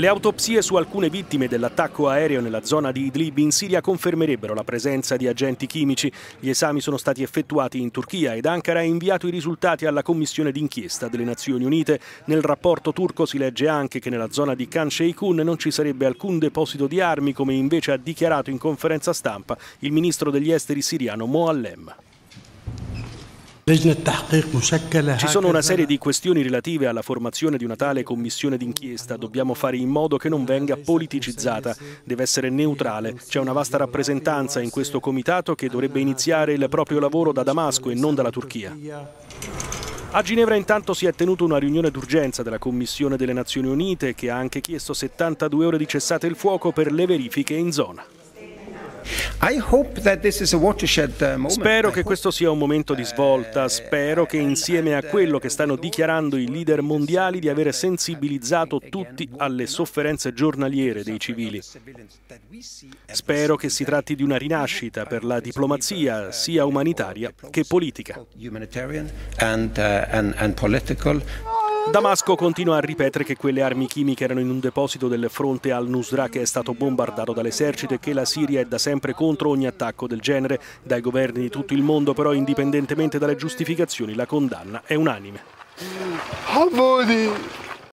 Le autopsie su alcune vittime dell'attacco aereo nella zona di Idlib in Siria confermerebbero la presenza di agenti chimici. Gli esami sono stati effettuati in Turchia ed Ankara ha inviato i risultati alla commissione d'inchiesta delle Nazioni Unite. Nel rapporto turco si legge anche che nella zona di Khan Sheikun non ci sarebbe alcun deposito di armi, come invece ha dichiarato in conferenza stampa il ministro degli esteri siriano Moallem. Ci sono una serie di questioni relative alla formazione di una tale commissione d'inchiesta. Dobbiamo fare in modo che non venga politicizzata, deve essere neutrale. C'è una vasta rappresentanza in questo comitato che dovrebbe iniziare il proprio lavoro da Damasco e non dalla Turchia. A Ginevra intanto si è tenuta una riunione d'urgenza della Commissione delle Nazioni Unite, che ha anche chiesto 72 ore di cessate il fuoco per le verifiche in zona. Spero che questo sia un momento di svolta, spero che insieme a quello che stanno dichiarando i leader mondiali di avere sensibilizzato tutti alle sofferenze giornaliere dei civili. Spero che si tratti di una rinascita per la diplomazia sia umanitaria che politica. Damasco continua a ripetere che quelle armi chimiche erano in un deposito del fronte al-Nusra, che è stato bombardato dall'esercito, e che la Siria è da sempre contro ogni attacco del genere. Dai governi di tutto il mondo, però, indipendentemente dalle giustificazioni, la condanna è unanime.